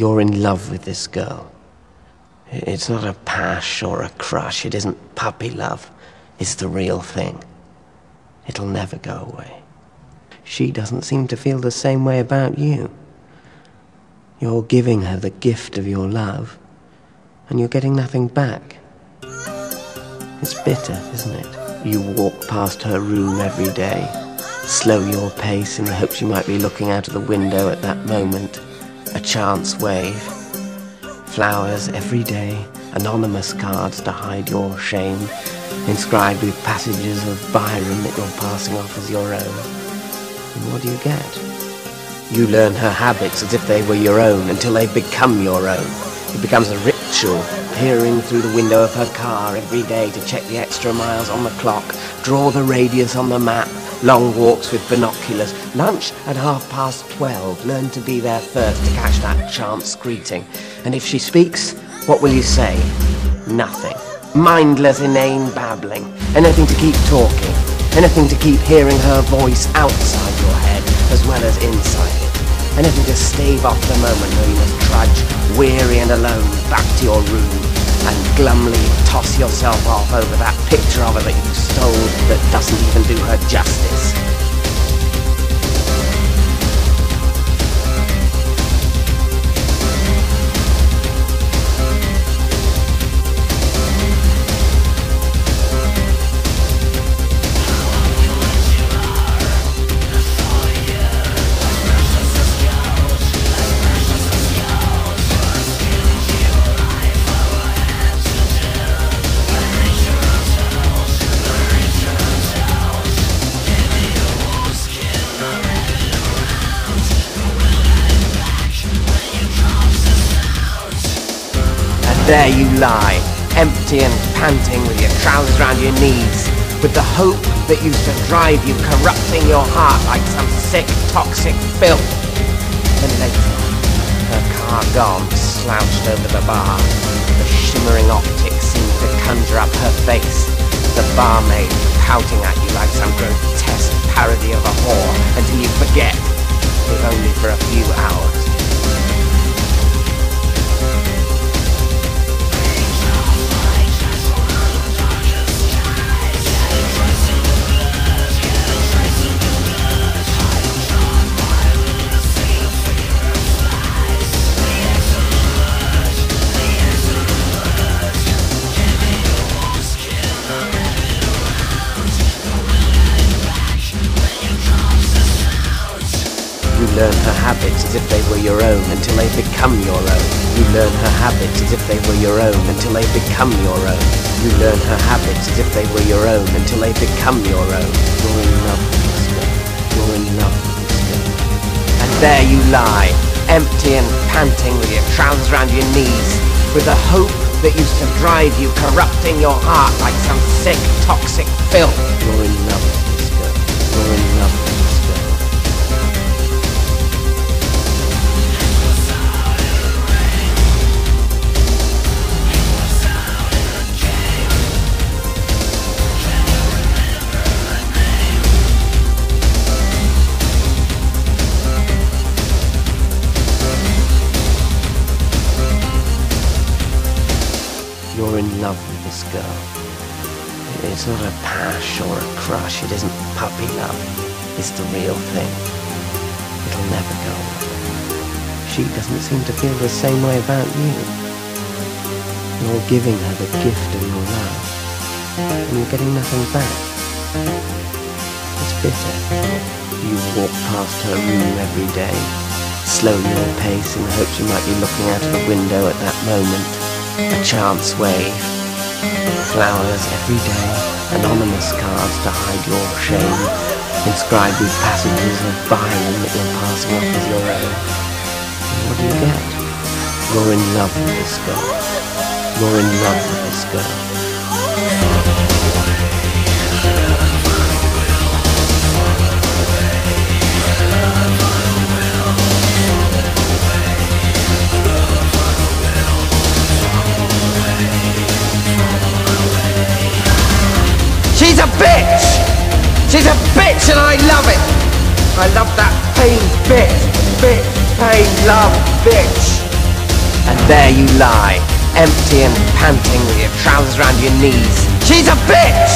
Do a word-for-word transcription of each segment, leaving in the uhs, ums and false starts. You're in love with this girl. It's not a pash or a crush. It isn't puppy love. It's the real thing. It'll never go away. She doesn't seem to feel the same way about you. You're giving her the gift of your love, and you're getting nothing back. It's bitter, isn't it? You walk past her room every day, slow your pace in the hope she might be looking out of the window at that moment. A chance wave. Flowers every day, anonymous cards to hide your shame, inscribed with passages of Byron that you're passing off as your own. And what do you get? You learn her habits as if they were your own, until they become your own. It becomes a ritual, peering through the window of her car every day to check the extra miles on the clock, draw the radius on the map, long walks with binoculars, lunch at half past twelve, learn to be there first to catch that chance greeting. And if she speaks, what will you say? Nothing. Mindless, inane babbling. Anything to keep talking. Anything to keep hearing her voice outside your head as well as inside it. Anything to stave off the moment where you must trudge, weary and alone, back to your room and glumly toss yourself off over that picture of her that you stole that doesn't even do her justice. There you lie, empty and panting with your trousers round your knees, with the hope that used to drive you corrupting your heart like some sick, toxic filth. And later, her car gone, slouched over the bar. The shimmering optics seemed to conjure up her face. The barmaid pouting at you like some grotesque parody of a whore until you forget, if only for a few hours. You learn her habits as if they were your own until they become your own. You learn her habits as if they were your own until they become your own. You learn her habits as if they were your own until they become your own. You're in love with this girl. You're in love with this girl. And there you lie, empty and panting with your trousers round your knees, with the hope that used to drive you, corrupting your heart like some sick, toxic filth. You're in love with this girl. You're in love with this girl. You're in love with this girl. It's not a pash or a crush. It isn't puppy love. It's the real thing. It'll never go away. She doesn't seem to feel the same way about you. You're giving her the gift of your love, and you're getting nothing back. It's bitter. You walk past her room every day, slow your pace in the hope she might be looking out of the window at that moment. A chance wave. Flowers every day, anonymous cards to hide your shame, inscribed with passages of Byron that you're passing off as your own. And what do you get? You're in love with this girl. You're in love with this girl. She's a bitch! She's a bitch and I love it! I love that pain, bitch, bitch, pain, love, bitch! and there you lie, empty and panting with your trousers around your knees. She's a bitch!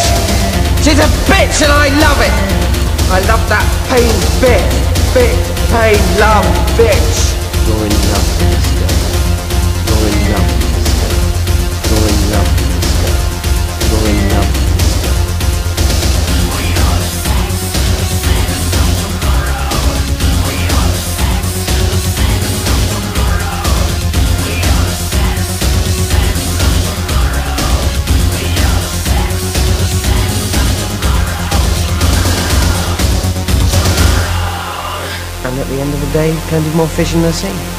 She's a bitch and I love it! I love that pain bit, bit, pain, love, bitch! You're in love with this girl. You're in love with this girl. You're in love with this girl. You're in love with this girl. We are the sex, the same as no tomorrow. We are the sex, the same as no tomorrow. We are the sex, the same as no tomorrow. We are the sex, the same as no tomorrow. Tomorrow. And at the end of the day, plenty more fish in the sea.